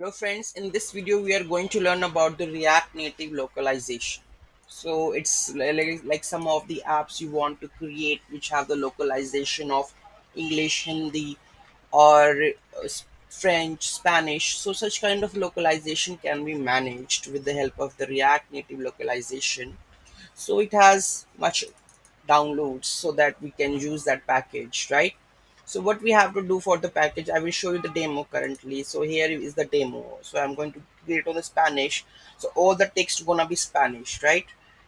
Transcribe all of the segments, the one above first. Now friends, in this video we are going to learn about the React Native localization. So it's like some of the apps you want to create which have the localization of English, Hindi or French, Spanish. So such kind of localization can be managed with the help of the React Native localization. So it has much downloads so that we can use that package, right? So what we have to do for the package, I will show you the demo currently. So here is the demo. So I'm going to create on the Spanish. So all the text gonna be Spanish, right?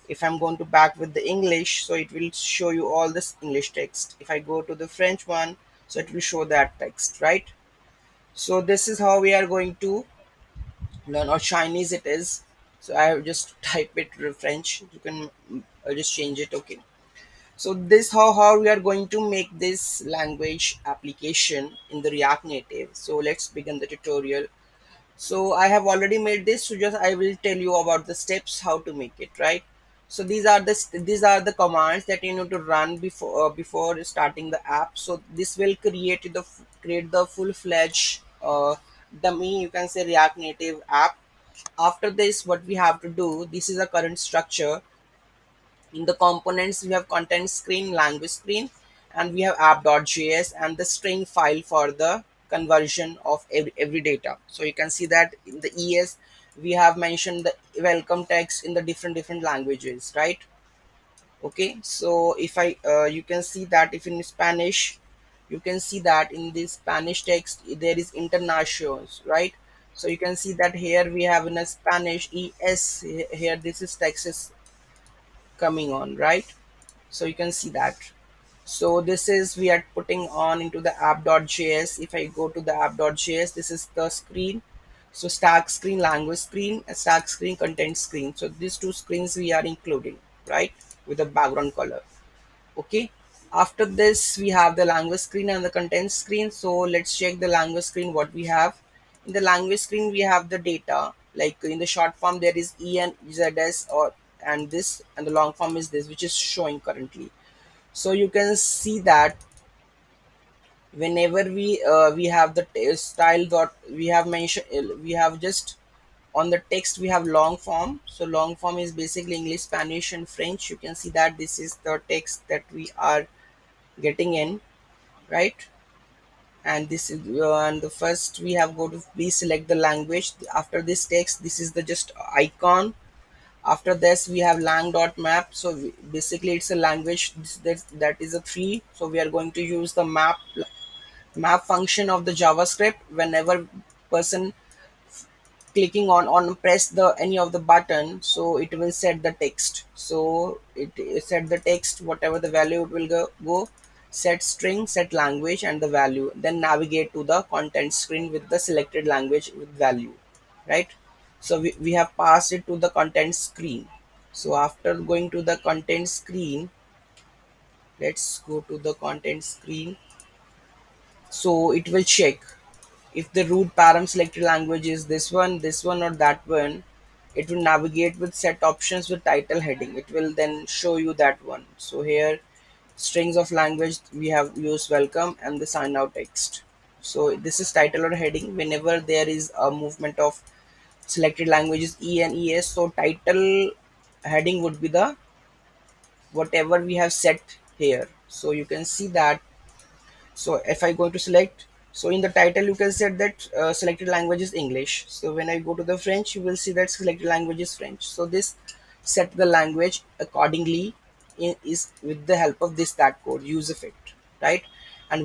If I'm going to back with the English, so it will show you all this English text. If I go to the French one, so it will show that text, right? So this is how we are going to learn, or Chinese it is. So I have just type it French. You can just change it, okay. So this how we are going to make this language application in the React Native. So let's begin the tutorial. So I have already made this, so just I will tell you about the steps how to make it, right? So these are the commands that you need to run before starting the app. So this will create the full-fledged dummy, you can say, React Native app. After this, what we have to do, this is the current structure. In the components, we have content screen, language screen, and we have app.js and the string file for the conversion of every data. So you can see that in the ES, we have mentioned the welcome text in the different languages, right? Okay, so if I, you can see that if in Spanish, you can see that in this Spanish text, there is internationals, right? So you can see that here we have in a Spanish ES, here this is Texas coming on, right? So you can see that. So this is we are putting on into the app.js. If I go to the app.js, this is the screen. So stack screen, language screen, stack screen, content screen. So these two screens we are including, right? With the background color. Okay. After this, we have the language screen and the content screen. So let's check the language screen, what we have. In the language screen, we have the data. Like in the short form, there is EN, ZS, or and this, and the long form is this, which is showing currently. So you can see that whenever we have the style dot, we have mentioned, we have just on the text we have long form. So long form is basically English, Spanish and French. You can see that this is the text that we are getting in, right? And this is and the first we have go to please select the language. After this text, this is the just icon. After this, we have lang.map. So basically it's a language that is a tree. So we are going to use the map function of the JavaScript. Whenever person clicking on press the any of the button, so it will set the text. So it set the text, whatever the value it will go, set string, set language and the value, then navigate to the content screen with the selected language with value, right? So we have passed it to the content screen. So after going to the content screen, let's go to the content screen. So it will check if the root param selected language is this one or that one. It will navigate with set options with title heading. It will then show you that one. So here strings of language, we have used welcome and the sign out text. So this is title or heading. Whenever there is a movement of selected languages E and ES, so title heading would be the whatever we have set here. So you can see that. So if I go to select, so in the title you can set that selected language is English. So when I go to the French, you will see that selected language is French. So this set the language accordingly is with the help of this that code use effect, right? And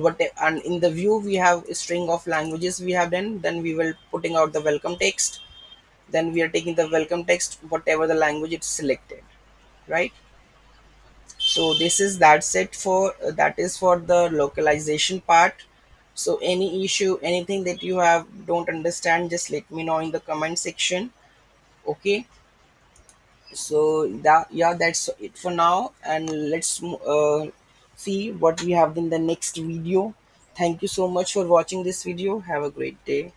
in the view we have a string of languages we have done. Then we will putting out the welcome text. Then we are taking the welcome text, whatever the language it's selected, right? So this is that's it for that is for the localization part. So any issue, anything that you have don't understand, just let me know in the comment section. Okay. So that's it for now, and let's see what we have in the next video. Thank you so much for watching this video. Have a great day.